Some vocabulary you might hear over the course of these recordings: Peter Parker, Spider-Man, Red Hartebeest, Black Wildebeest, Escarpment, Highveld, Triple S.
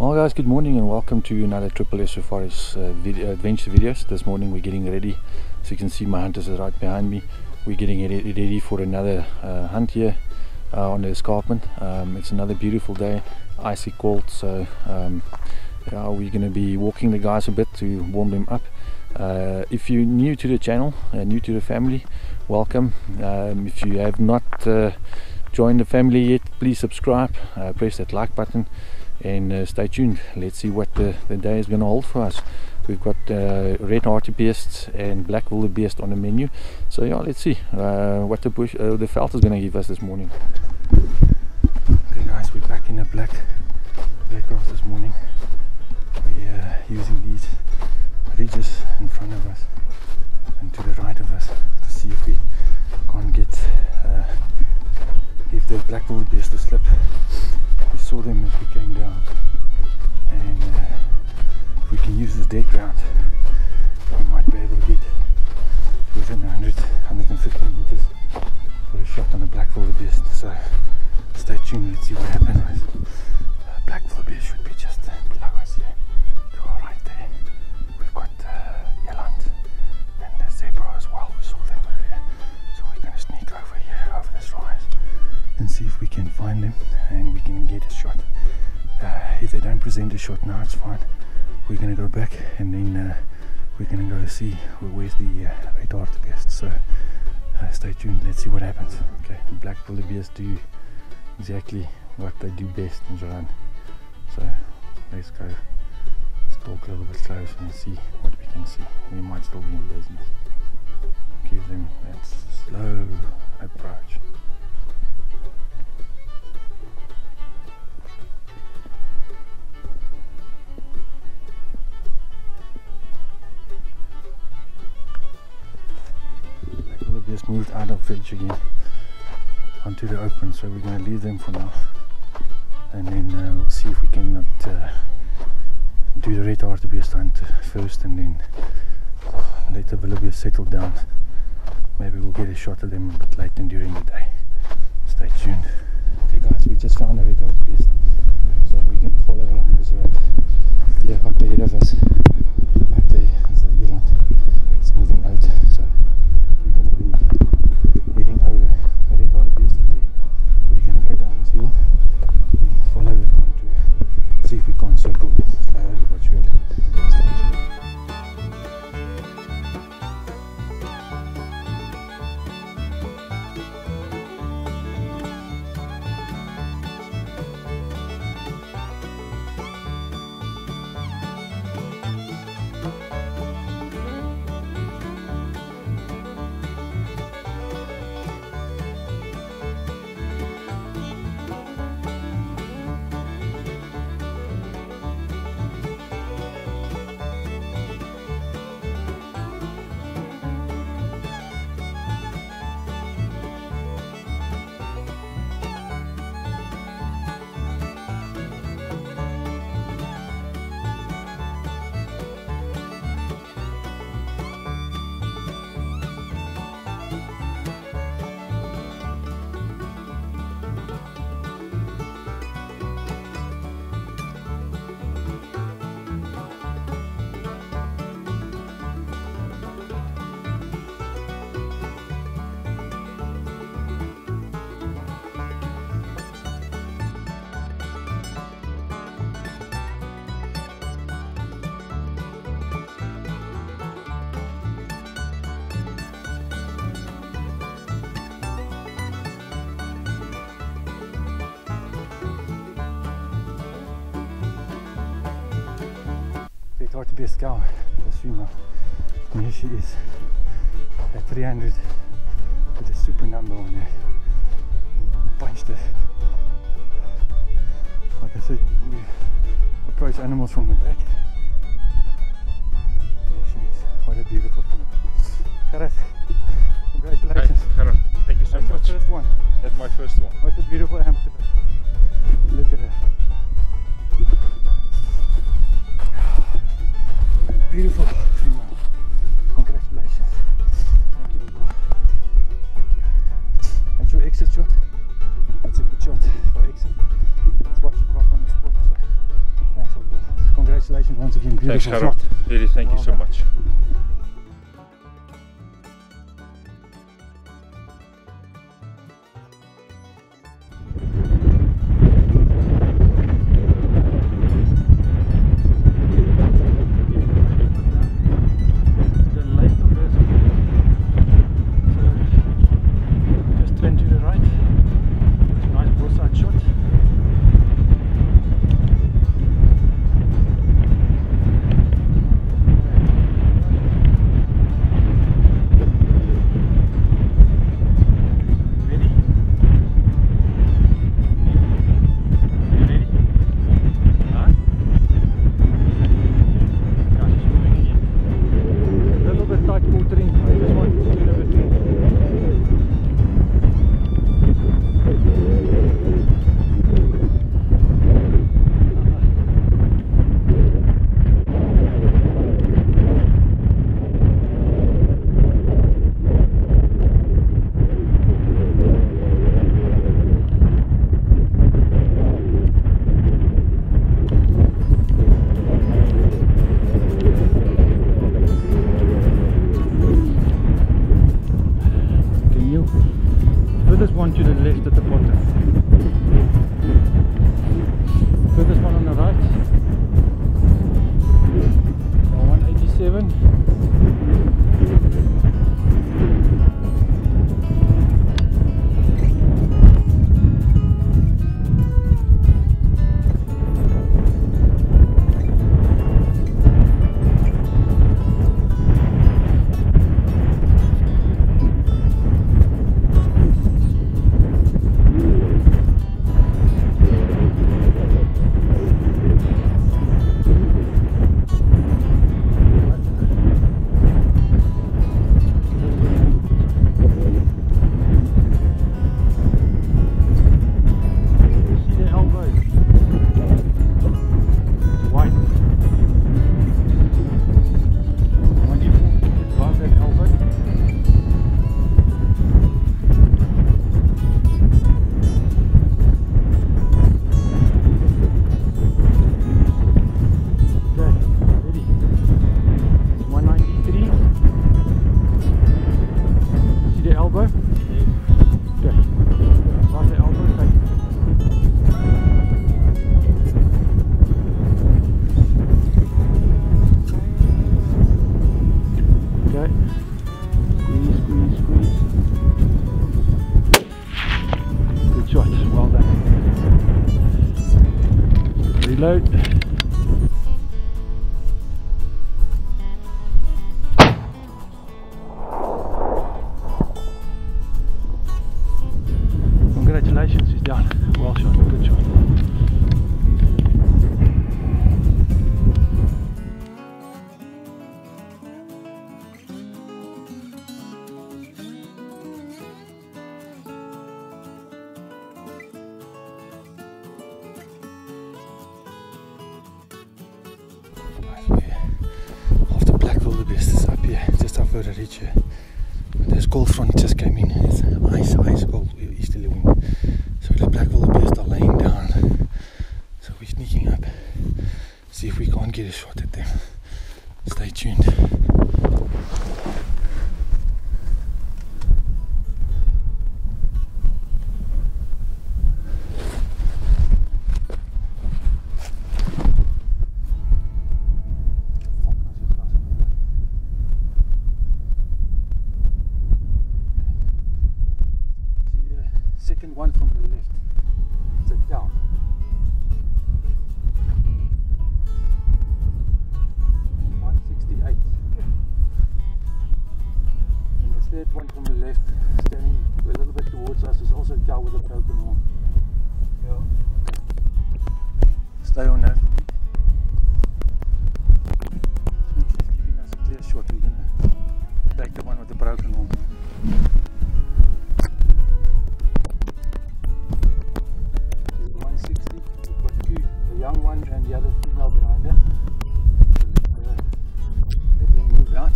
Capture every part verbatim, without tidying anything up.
Well guys, good morning and welcome to another Triple S Safari's uh, video, adventure videos. This morning we're getting ready, so you can see my hunters are right behind me. We're getting ready for another uh, hunt here uh, on the escarpment. Um, it's another beautiful day, icy cold, so um, yeah, we're going to be walking the guys a bit to warm them up. Uh, if you're new to the channel, uh, new to the family, welcome. Um, if you have not uh, joined the family yet, please subscribe, uh, press that like button. And uh, stay tuned. Let's see what the, the day is going to hold for us. We've got uh, Red Hartebeest and Black Wildebeest on the menu. So yeah, let's see uh, what the bush, uh, the veld is going to give us this morning. Okay guys, we're back in the black, black grass this morning. We're uh, using these ridges in front of us and to the right of us to see if we can't get uh, give the Black Wildebeest a slip. We saw them as we came down, and uh, if we can use this dead ground, we might be able to get within one hundred, one hundred fifty meters for a shot on the Black Wildebeest. So stay tuned, let's see what happens. Uh, Black Wildebeest should be just below us here, to our right there. We've got uh, eland and the zebra as well, we saw them earlier. So we're going to sneak over here, over this rise, and see if we can find them and we can get a shot. Uh, if they don't present a shot now, it's fine. We're going to go back and then uh, we're going to go see where's the uh, Red Hartebeest. So uh, stay tuned, let's see what happens. Okay, the Black Wildebeest do exactly what they do best in Joran. So let's go stalk a little bit close and see what we can see. We might still be in business. Give them that slow approach. Just moved out of village again onto the open, so we're going to leave them for now, and then uh, we'll see if we cannot uh, do the Red Hartebeest hunt first, and then let the wildebeest settle down. Maybe we'll get a shot of them a bit later during the day. Stay tuned. Okay guys, we just found a Red Hartebeest, so we can follow along this road. Yeah, up ahead of us, up there is the eland. It's moving out, so Hartebeest cow, this female, and here she is at three hundred with a super number on her. Punched her. Like I said, we approach animals from the back. There she is, what a beautiful female. Gerrit, congratulations. Hey, Gerrit, thank you so That's much. That's your first one. That's my first one. What a beautiful animal. Look at her. Beautiful female. Congratulations. Thank you. Thank you. That's your exit shot. That's a good shot for exit. That's what you got on the spot. So thanks Thanks, Harold. Really, thank you so much. Congratulations, he's done. Well shot, good shot. Half the Black Wildebeest is up here, just up where I reach here. This cold front just came in, it's ice, ice cold, easterly wind. So the Black Wildebeest are laying down. So we're sneaking up, see if we can't get a shot at them. Stay tuned. One from the left. Sit down. one sixty-eight. And the third one from the left, standing a little bit towards us, is also a cow with a broken horn. Yeah. Stay on that. It's giving us a clear shot. We're going to take the one with the broken horn. And the other female behind her. So let them move out.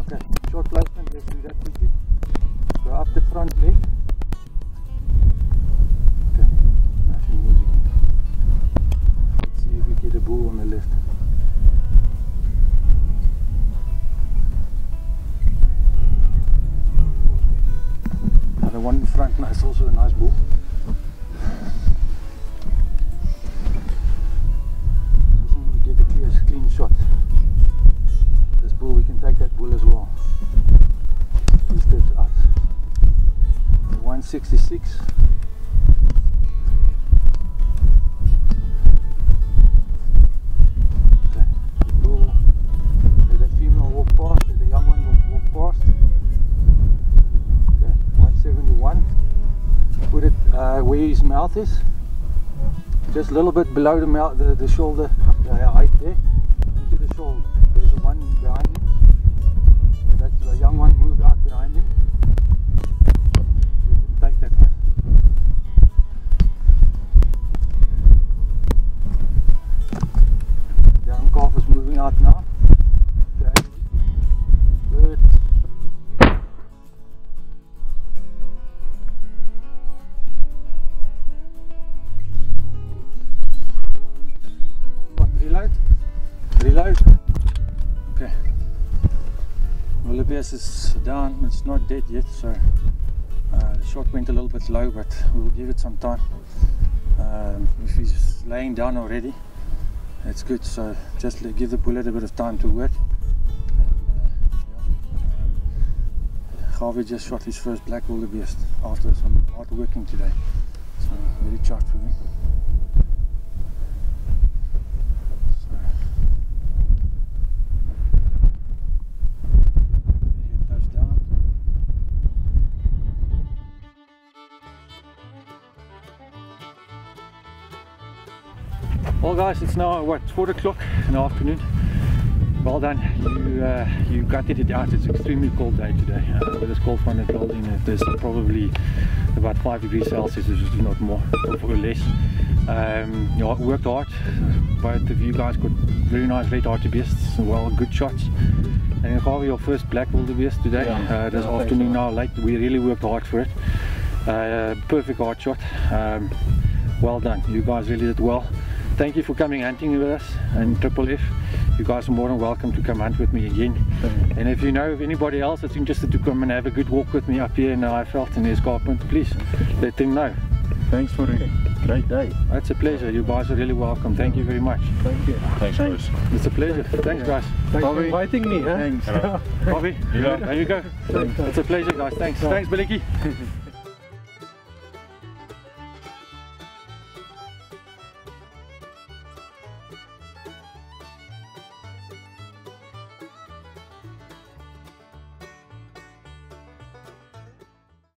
Okay, short placement, let's do that quickly. Go up the front leg. Okay, now she moves again. one front, and it's also a nice bull. Just need to get a clear, clean shot. This bull, we can take that bull as well. Two steps out. one sixty-six. Where his mouth is, just a little bit below the mouth, the, the shoulder uh, height there. See the shoulder. There's the one behind him. And that the young one moved out behind him. We can take that one. The young calf is moving out now. Is down, it's not dead yet, so uh, the shot went a little bit low, but we'll give it some time. Um, if he's laying down already, it's good, so just give the bullet a bit of time to work. Harvey uh, um, just shot his first black wildebeest after some hard working today, so very charged for him. Well guys, it's now what, four o'clock in the afternoon. Well done, you uh, you gutted it out. It's an extremely cold day today. Uh, with this cold front that's building, there's probably about five degrees Celsius, if not more or less. Um, you know, worked hard, both of you guys got very nice red hartebeests, well, good shots. And Harvey, your first black wildebeest today, yeah, uh, this afternoon now late. We really worked hard for it. Uh, perfect hard shot. Um, well done, you guys really did well. Thank you for coming hunting with us and Triple S. You guys are more than welcome to come hunt with me again. And if you know of anybody else that's interested to come and have a good walk with me up here in the Highveld and the Escarpment, please let them know. Thanks for a great day. It's a pleasure. You guys are really welcome. Thank you very much. Thank you. Thanks, Bruce. It's a pleasure. Thanks, guys. Thanks Bobby. For inviting me. Huh? Thanks. Bobby, yeah. There you go. Thanks. It's a pleasure, guys. Thanks. Thanks, Biliki.